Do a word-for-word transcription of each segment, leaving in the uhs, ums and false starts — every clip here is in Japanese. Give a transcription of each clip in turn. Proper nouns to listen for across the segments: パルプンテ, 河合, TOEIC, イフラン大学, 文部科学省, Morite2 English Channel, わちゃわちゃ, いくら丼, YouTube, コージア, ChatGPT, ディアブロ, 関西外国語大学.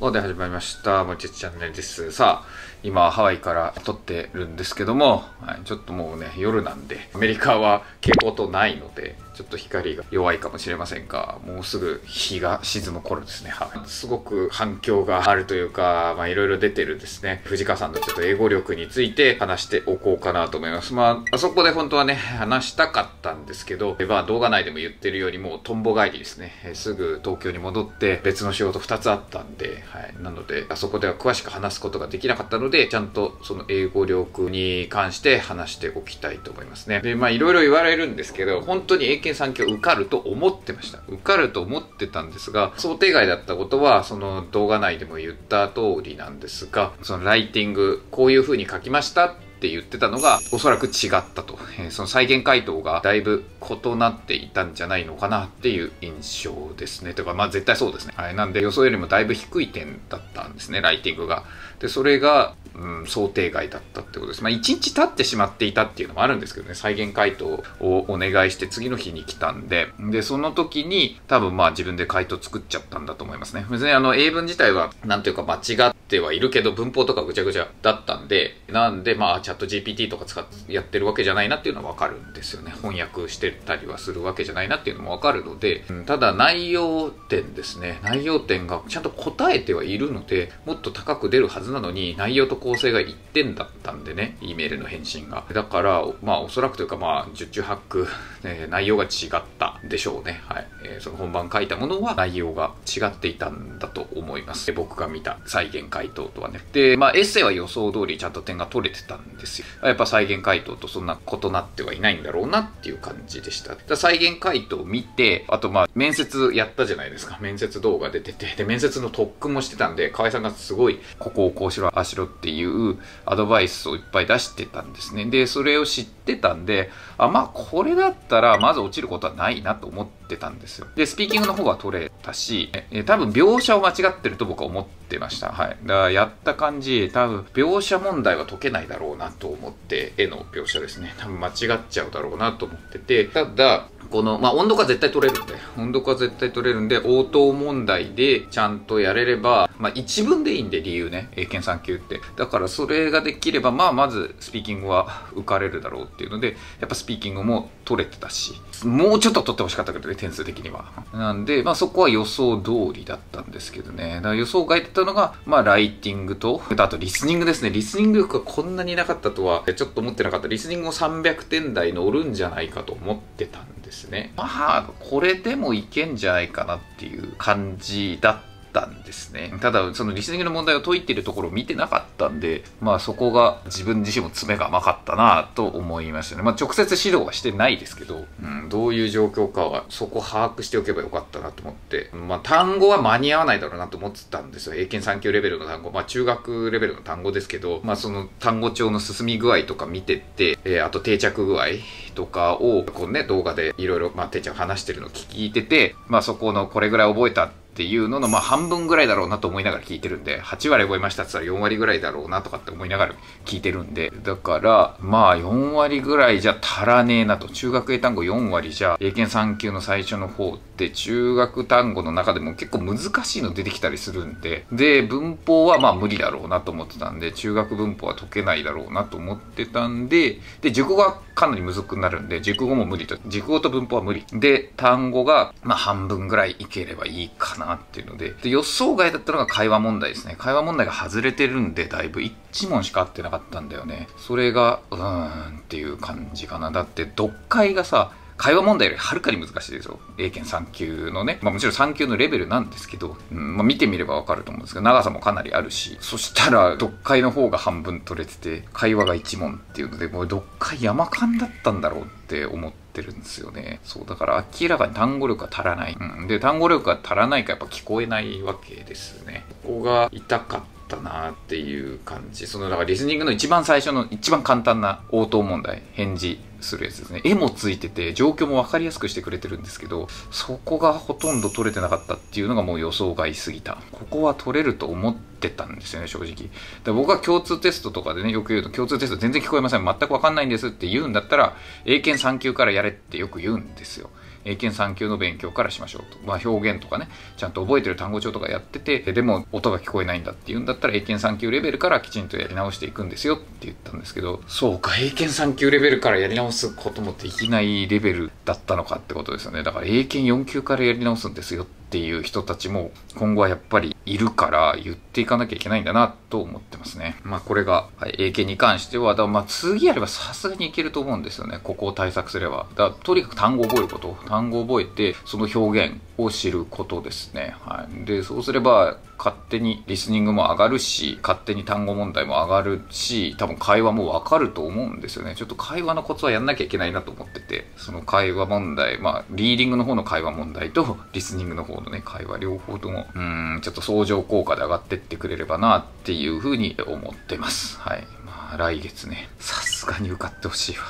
ので始まりました。もちつチャンネルです。さあ、今ハワイから撮ってるんですけども、はい、ちょっともうね、夜なんで、アメリカは蛍光灯ないので、ちょっと光が弱いかもしれませんが、もうすぐ日が沈む頃ですね。はい、すごく反響があるというか、まあいろいろ出てるですね、藤川さんのちょっと英語力について話しておこうかなと思います。まあ、あそこで本当はね、話したかったんですけど、まあ動画内でも言ってるようにもうトンボ帰りですね。えすぐ東京に戻って別の仕事ふたつあったんで、はい、なのであそこでは詳しく話すことができなかったので、ちゃんとその英語力に関して話しておきたいと思いますね。でまあいろいろ言われるんですけど、本当に英検さん級受かると思ってました。受かると思ってたんですが、想定外だったことはその動画内でも言った通りなんですが、そのライティングこういう風に書きましたって言ってたのがおそらく違ったと、えー、その再現回答がだいぶ異なっていたんじゃないのかなっていう印象ですね。というかまあ絶対そうですね。はい、なんで予想よりもだいぶ低い点だったんですね、ライティングが。でそれが、うん、想定外だったってことです。まあいちにち経ってしまっていたっていうのもあるんですけどね、再現回答をお願いして次の日に来たんで、でその時に多分まあ自分で回答作っちゃったんだと思いますね。別にあの英文自体はなんというか間違ってはいるけど、文法とかぐちゃぐちゃだったんで、なんでまあチャット ジーピーティー とか使ってやってるわけじゃないなっていうのは分かるんですよね。翻訳してたりはするわけじゃないなっていうのも分かるので、うん、ただ内容点ですね。内容点がちゃんと答えてはいるので、もっと高く出るはずなのに、内容と構成がいってんだったんでね、Eメールの返信が。だから、まあおそらくというかまあ、十中八九、えー、内容が違ったでしょうね。はい。えー、その本番書いたものは内容が違っていたんだと思います。僕が見た再現回答とはね。で、まあエッセイは予想通りちゃんと点が取れてたんで、ですよ。やっぱ再現回答とそんな異なってはいないんだろうなっていう感じでした。だ再現回答を見て、あとまあ面接やったじゃないですか。面接動画出てて、で面接の特訓もしてたんで、河合さんがすごいここをこうしろあしろっていうアドバイスをいっぱい出してたんですね。でそれを知ってたんで、あまあこれだったらまず落ちることはないなと思ってたんですよ。でスピーキングの方は取れたし、え多分描写を間違ってると僕は思ってました。はい。だからやった感じ、多分描写問題は解けないだろうなと思って、絵の描写ですね、多分間違っちゃうだろうなと思ってて、ただこのまあ音読は絶対取れるんで音読は絶対取れるんで応答問題でちゃんとやれれば、まあ一文でいいんで、理由ね、英検さん級って。だからそれができれば、まあまずスピーキングは受かれるだろうっていうので、やっぱスピーキングも取れてたし、もうちょっと取ってほしかったけどね、点数的には。なんでまあそこは予想通りだったんですけどね。だから予想外だったのがまあライティングと、あとリスニングですね。リスニング力がこんなになかったとはちょっと思ってなかった。リスニングもさんびゃくてん台乗るんじゃないかと思ってたんですね。まあこれでもいけんじゃないかなっていう感じだったんですね。ただそのリスニングの問題を解いてるところを見てなかったんで、まあそこが自分自身も詰めが甘かったなと思いましたね。まあ直接指導はしてないですけど、うん、どういう状況かはそこ把握しておけばよかったなと思って、まあ単語は間に合わないだろうなと思ってたんですよ。英検さん級レベルの単語、まあ中学レベルの単語ですけど、まあその単語帳の進み具合とか見てって、えー、あと定着具合とかをこうね、動画でいろいろまあ定着話してるの聞いてて、まあそこのこれぐらい覚えたってっていうののまあ半分ぐらいだろうなと思いながら聞いてるんで、はち割覚えましたって言ったらよん割ぐらいだろうなとかって思いながら聞いてるんで、だからまあよん割ぐらいじゃ足らねえなと。中学英単語よん割じゃ、英検さん級の最初の方って中学単語の中でも結構難しいの出てきたりするんで、で文法はまあ無理だろうなと思ってたんで、中学文法は解けないだろうなと思ってたんで、で熟語はかなりむずくなるんで、熟語も無理と、熟語と文法は無理で、単語がまあ半分ぐらいいければいいかなっていうので、で予想外だったのが会話問題ですね。会話問題が外れてるんで、だいぶいち問しか合ってなかったんだよね。それがうーんっていう感じかな。だって読解がさ、会話問題よりはるかに難しいですよ、英検さん級のね。まあもちろんさん級のレベルなんですけど、うん、まあ見てみればわかると思うんですけど、長さもかなりあるし、そしたら読解の方が半分取れてて、会話がいち問っていうので、もう読解山間だったんだろうって思ってるんですよね。そうだから明らかに単語力が足らない、うん、で単語力が足らないからやっぱ聞こえないわけですね。ここが痛かったなっていう感じ。そのだからリスニングの一番最初の一番簡単な応答問題、返事するやつですね。絵もついてて状況も分かりやすくしてくれてるんですけど、そこがほとんど取れてなかったっていうのがもう予想外すぎた。ここは取れると思ってたんですよね、正直。で僕は共通テストとかでね、よく言うと、共通テスト全然聞こえません、全く分かんないんですって言うんだったら英検さん級からやれってよく言うんですよ。英検さん級の勉強からしましょうと。まあ、表現とかね、ちゃんと覚えてる単語帳とかやってて、でも音が聞こえないんだっていうんだったら、英検さん級レベルからきちんとやり直していくんですよって言ったんですけど、そうか、英検さん級レベルからやり直すこともできないレベルだったのかってことですよね。だから英検よん級からやり直すんですよっていう人たちも今後はやっぱりいるから言っていかなきゃいけないんだなと思ってますね。まあこれが、はい、英検に関しては、だからまあ次やればさすがにいけると思うんですよね。ここを対策すれば。だからとにかく単語を覚えること。単語を覚えて、その表現を知ることですね。はい。で、そうすれば勝手にリスニングも上がるし、勝手に単語問題も上がるし、多分会話もわかると思うんですよね。ちょっと会話のコツはやんなきゃいけないなと思ってて、その会話問題、まあリーディングの方の会話問題とリスニングの方のね、会話両方とも、うーん、ちょっと相乗効果で上がってってくれればなっていうふうに思ってます。はい。まあ来月ね、さすがに受かってほしいわ。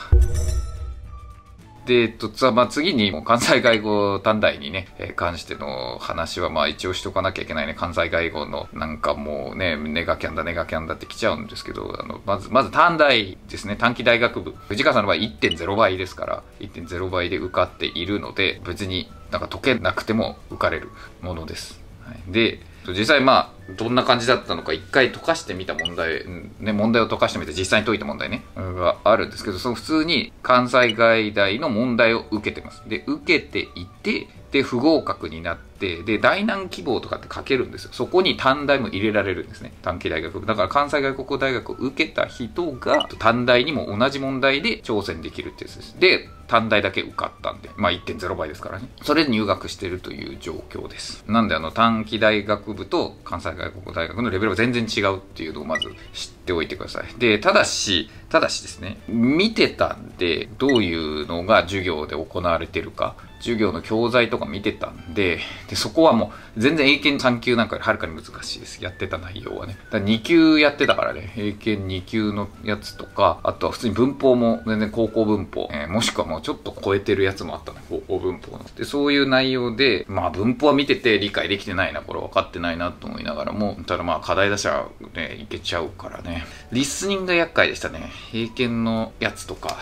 で、えっと、まあ、次に、関西外語短大にね、えー、関しての話は、まあ、一応しとかなきゃいけないね。関西外語の、なんかもうね、ネガキャンだ、ネガキャンだって来ちゃうんですけど、あの、まず、まず短大ですね。短期大学部。藤川さんの場合 いってんゼロ 倍ですから、いってんゼロ 倍で受かっているので、別になんか解けなくても受かれるものです。はい、で、実際まあ、どんな感じだったのか、一回解かしてみた問題、ね、問題を解かしてみて実際に解いた問題ね、があるんですけど、その普通に関西外大の問題を受けてます。で、受けていて、で、不合格になって、で、大難希望とかって書けるんですよ。そこに短大も入れられるんですね。短期大学部。だから関西外国語大学を受けた人が、短大にも同じ問題で挑戦できるってやつです。で、短大だけ受かったんで、まあ いってんゼロ 倍ですからね。それで入学してるという状況です。なんであの短期大学部と関西外国語大学のレベルは全然違うっていうのをまず知っておいてください。で、ただし、ただしですね、見てたんで、どういうのが授業で行われてるか、授業の教材とか見てたんで、で、そこはもう全然英検さん級なんかよりはるかに難しいです。やってた内容はね。だからに級やってたからね、英検に級のやつとか、あとは普通に文法も全然高校文法、えー、もしくはもうちょっと超えてるやつもあったね、高校文法の。で、そういう内容で、まあ文法は見てて理解できてないな、これ分かってないなと思いながらも、ただまあ課題出しはね、いけちゃうからね。リスニングが厄介でしたね。英検のやつとか、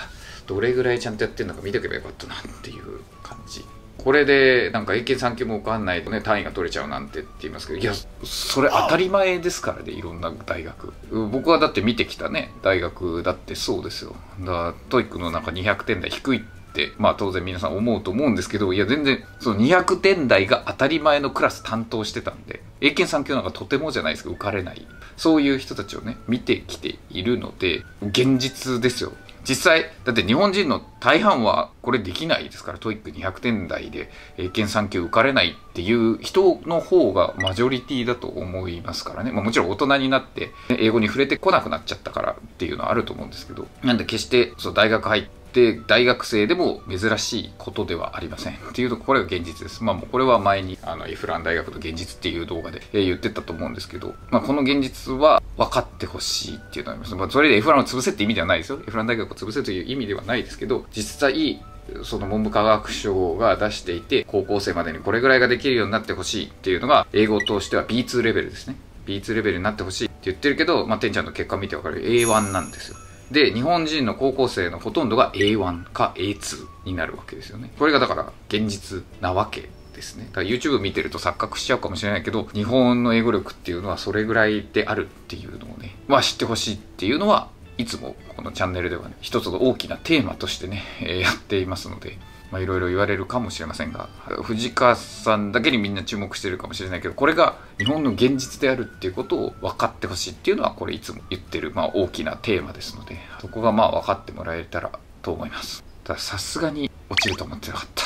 どれぐらいちゃんとやってるのか見とけばよかったなっていう感じ。これでなんか英検さん級も受かんないとね、単位が取れちゃうなんてって言いますけど、いや、それ当たり前ですからね、いろんな大学。僕はだって見てきたね、大学だってそうですよ。だからトイックのなんかにひゃくてん台低いって、まあ当然皆さん思うと思うんですけど、いや全然、そのにひゃくてん台が当たり前のクラス担当してたんで、英検さん級なんかとてもじゃないですけど受かれない。そういう人たちをね、見てきているので、現実ですよ。実際、だって日本人の大半はこれできないですから、トイックにひゃくてん台で英検さん級受かれないっていう人の方がマジョリティだと思いますからね。まあもちろん大人になって英語に触れてこなくなっちゃったからっていうのはあると思うんですけど、なんで決してそう大学入って、で大学生でも珍しいことではありませんっていうところが現実です。まあもうこれは前にあのイフラン大学の現実っていう動画で言ってたと思うんですけど、まあこの現実は分かってほしいっていうのがあります。まあそれでイフランを潰せって意味ではないですよ。イフラン大学を潰せという意味ではないですけど、実際その文部科学省が出していて高校生までにこれぐらいができるようになってほしいっていうのが英語を通しては ビーツー レベルですね。ビーツー レベルになってほしいって言ってるけど、まあてんちゃんの結果見て分かる エーワン なんですよ。で、日本人の高校生のほとんどが エーワン か エーツー になるわけですよね。これがだから現実なわけですね。だから YouTube 見てると錯覚しちゃうかもしれないけど、日本の英語力っていうのはそれぐらいであるっていうのをね、まあ知ってほしいっていうのは、いつもこのチャンネルではね、一つの大きなテーマとしてね、えー、やっていますので、まあいろいろ言われるかもしれませんが、藤川さんだけにみんな注目してるかもしれないけど、これが日本の現実であるっていうことを分かってほしいっていうのは、これいつも言ってる、まあ大きなテーマですので、そこがまあ分かってもらえたらと思います。たださすがに落ちると思ってなかった。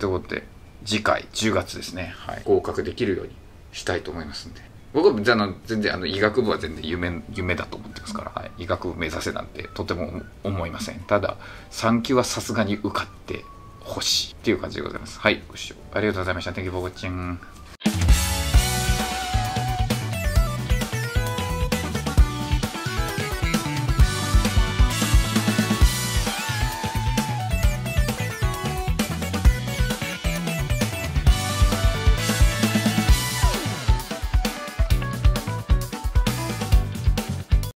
ということで、次回じゅうがつですね、はい、合格できるようにしたいと思いますんで。僕はじゃあの全然あの医学部は全然 夢, 夢だと思ってますから、はい、医学部目指せなんてとても思いません。ただ、さん級はさすがに受かって、欲しいっていう感じでございます。はい、ご視聴ありがとうございました。Thank you for watching.